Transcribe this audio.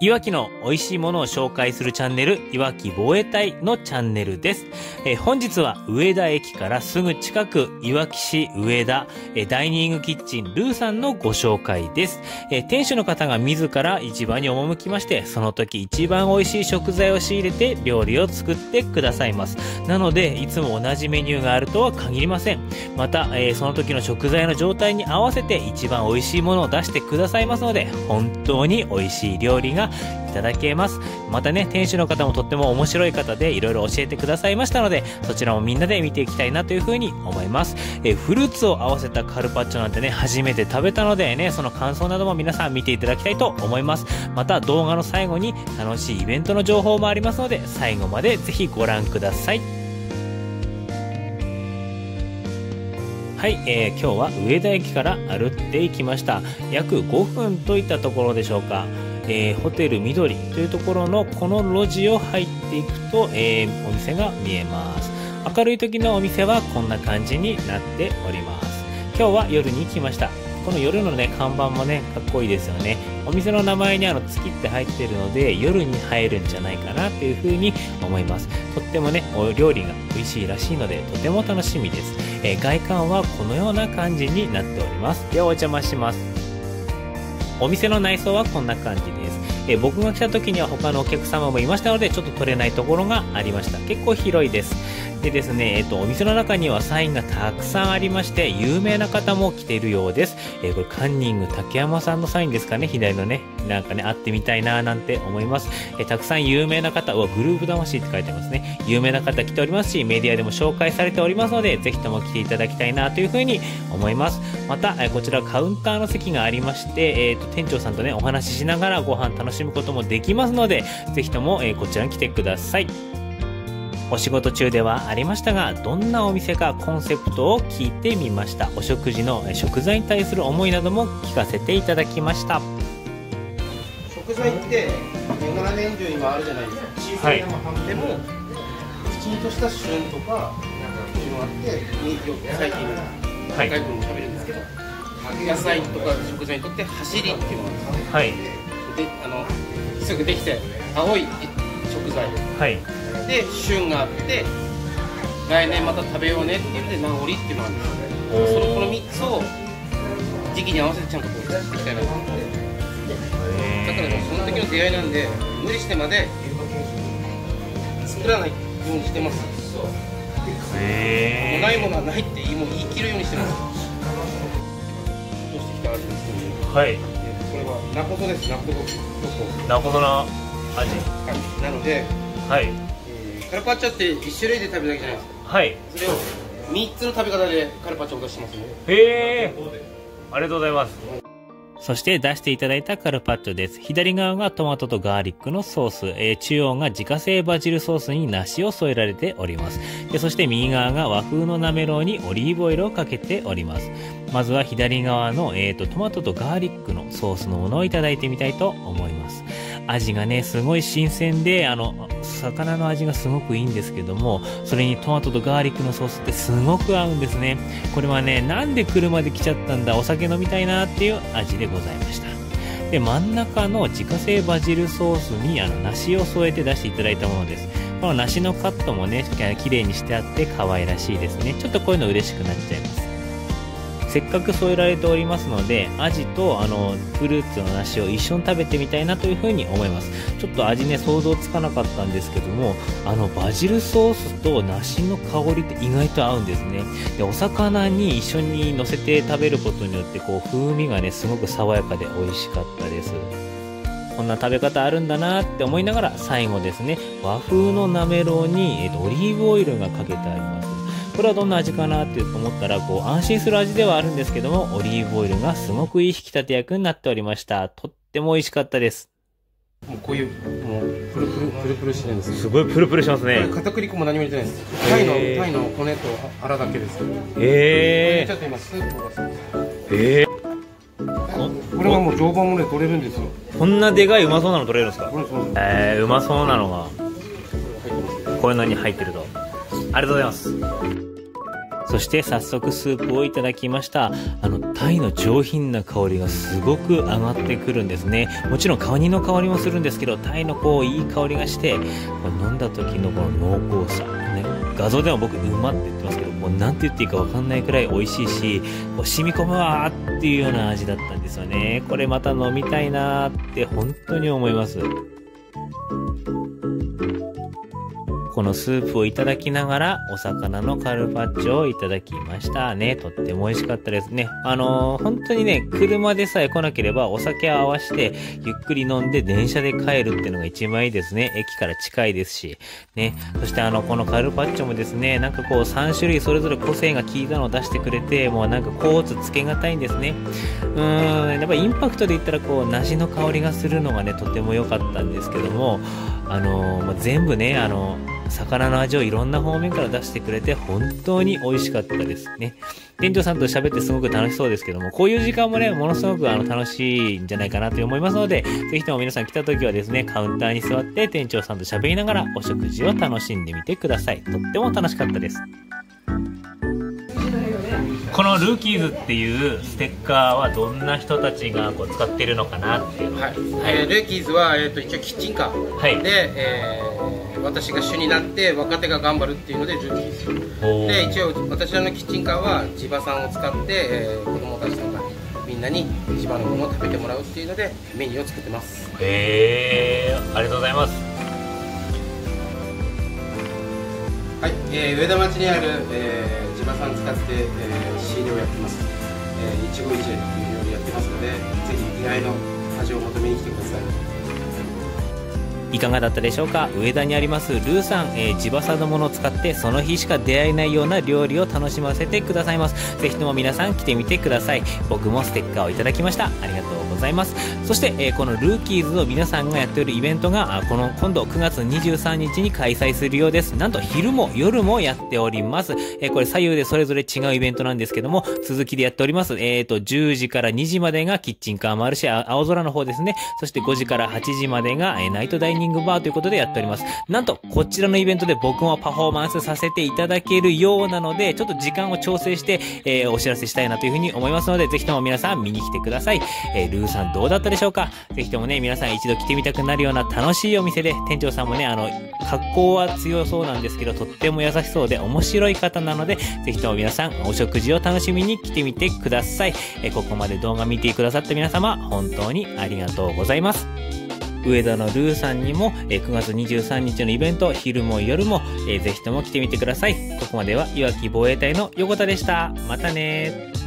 いわきの美味しいものを紹介するチャンネル、いわき防衛隊のチャンネルです。本日は上田駅からすぐ近く、いわき市上田、ダイニングキッチンルーさんのご紹介です。店主の方が自ら市場に赴きまして、その時一番美味しい食材を仕入れて料理を作ってくださいます。なので、いつも同じメニューがあるとは限りません。また、その時の食材の状態に合わせて一番美味しいものを出してくださいますので、本当に美味しい料理がいただけます。またね、店主の方もとっても面白い方でいろいろ教えてくださいましたので、そちらもみんなで見ていきたいなというふうに思います。フルーツを合わせたカルパッチョなんてね、初めて食べたのでね、その感想なども皆さん見ていただきたいと思います。また動画の最後に楽しいイベントの情報もありますので、最後までぜひご覧ください。はい、今日は上田駅から歩っていきました。約5分といったところでしょうか。ホテル緑というところのこの路地を入っていくと、お店が見えます。明るい時のお店はこんな感じになっております。今日は夜に来ました。この夜のね、看板もね、かっこいいですよね。お店の名前に月って入ってるので、夜に入るんじゃないかなというふうに思います。とってもね、お料理が美味しいらしいので、とても楽しみです。外観はこのような感じになっております。ではお邪魔します。お店の内装はこんな感じです。僕が来た時には他のお客様もいましたので、ちょっと撮れないところがありました。結構広いです。でですね、お店の中にはサインがたくさんありまして、有名な方も来ているようです。これカンニング竹山さんのサインですかね、左のね。なんかね、会ってみたいなーなんて思います。たくさん有名な方、グループ魂って書いてますね。有名な方来ておりますし、メディアでも紹介されておりますので、ぜひとも来ていただきたいなというふうに思います。また、こちらカウンターの席がありまして、店長さんとね、お話ししながらご飯楽しむこともできますので、ぜひとも、こちらに来てください。お仕事中ではありましたが、どんなお店かコンセプトを聞いてみました。お食事の食材に対する思いなども聞かせていただきました。食材って7年中今あるじゃないですか。小さいもでも、きちんとした旬とかなんかそういうのあって、よく最近外国も食べるんですけど、野菜とか食材にとって走りっていうのがですね。はい。で、すぐできて青い食材。はい。で旬があって来年また食べようねっていうので名残っていうのがあるんですよね。この3つを時期に合わせてちゃんとこうやっていきたいなと思って。だからその時の出会いなんで、無理してまで作らないようにしてます。ないものはないってもう言い切るようにしてます。落としてきた味ですけど、はい。これはナコトです。ナコトな味。なので、はい。カルパッチョって1種類で食べるだけじゃないですか。はい。それを3つの食べ方でカルパッチョを出してますね。へー、ありがとうございます。そして出していただいたカルパッチョです。左側がトマトとガーリックのソース、中央が自家製バジルソースに梨を添えられております。で、そして右側が和風のなめろうにオリーブオイルをかけております。まずは左側の、トマトとガーリックのソースのものをいただいてみたいと思います。味がね、すごい新鮮で、魚の味がすごくいいんですけども、それにトマトとガーリックのソースってすごく合うんですね。これはね、なんで車で来ちゃったんだ、お酒飲みたいなっていう味でございました。で、真ん中の自家製バジルソースに梨を添えて出していただいたものです。この梨のカットもね、綺麗にしてあって可愛らしいですね。ちょっとこういうの嬉しくなっちゃいます。せっかく添えられておりますので、アジとフルーツの梨を一緒に食べてみたいなというふうに思います。ちょっと味ね、想像つかなかったんですけども、バジルソースと梨の香りって意外と合うんですね。で、お魚に一緒に乗せて食べることによって、こう、風味がね、すごく爽やかで美味しかったです。こんな食べ方あるんだなって思いながら、最後ですね、和風のなめろうに、オリーブオイルがかけてあります。これはどんな味かなって思ったら、こう安心する味ではあるんですけども、オリーブオイルがすごくいい引き立て役になっておりました。とっても美味しかったです。もうこういう、もうプルプルしてるんです。すごいプルプルしますね。片栗粉も何も入れてないんです。タイの骨とアラだけです。ちょっと今スープを出すんです。これはもう常磐もね、取れるんですよ。こんなでかいうまそうなの取れるんですか。うまそうなのが。こういうのに入ってると。ありがとうございます。そして早速スープをいただきました。タイの上品な香りがすごく上がってくるんですね。もちろんカニの香りもするんですけど、タイのこういい香りがして、飲んだ時のこの濃厚さ、ね、画像でも僕うまって言ってますけど、もう何て言っていいか分かんないくらい美味しいし、こう染み込むわーっていうような味だったんですよね。これまた飲みたいなーって本当に思います。このスープをいただきながら、お魚のカルパッチョをいただきましたね。とっても美味しかったですね。本当にね、車でさえ来なければお酒を合わして、ゆっくり飲んで電車で帰るっていうのが一番いいですね。駅から近いですし。ね。そしてこのカルパッチョもですね、なんかこう3種類それぞれ個性が効いたのを出してくれて、もうなんかコーツつけがたいんですね。やっぱインパクトで言ったらこう、梨の香りがするのがね、とても良かったんですけども、全部ね、魚の味をいろんな方面から出してくれて本当に美味しかったですね。店長さんと喋ってすごく楽しそうですけども、こういう時間もね、ものすごく楽しいんじゃないかなと思いますので、ぜひとも皆さん来た時はですね、カウンターに座って店長さんと喋りながらお食事を楽しんでみてください。とっても楽しかったです。このルーキーズっていうステッカーはどんな人たちがこう使ってるのかなっていうの、ルーキーズは、一応キッチンカー、はい、で、私が主になって若手が頑張るっていうのでルーキーズで、一応私らのキッチンカーは地場産を使って、子供たちとかみんなに地場のものを食べてもらうっていうのでメニューを作ってます。ありがとうございます。はい、上田町にある、地場産使って、仕入れをやってます。一期一会っていう料理やってますので、ぜひ意外の味を求めに来てください。いかがだったでしょうか。上田にありますルーさん、地場産のものを使ってその日しか出会えないような料理を楽しませてくださいます。ぜひとも皆さん来てみてください。僕もステッカーをいただきました。ありがとうございます。そして、このルーキーズを皆さんがやっているイベントが今度9月23日に開催するようです。なんと昼も夜もやっております。これ左右でそれぞれ違うイベントなんですけども、続きでやっております。10時から2時までがキッチンカーもあるし、青空の方ですね。そして5時から8時までが、ナイトダイニングバーということでやっております。なんとこちらのイベントで僕もパフォーマンスさせていただけるようなので、ちょっと時間を調整して、お知らせしたいなというふうに思いますので、ぜひとも皆さん見に来てください。ルーさんどうだったでしょうか。ぜひともね、皆さん一度来てみたくなるような楽しいお店で、店長さんもね、格好は強そうなんですけど、とっても優しそうで面白い方なので、ぜひとも皆さんお食事を楽しみに来てみてください。ここまで動画見てくださった皆様、本当にありがとうございます。上田のルーさんにも、9月23日のイベント、昼も夜も、ぜひとも来てみてください。ここまではいわき防衛隊の横田でした。またねー。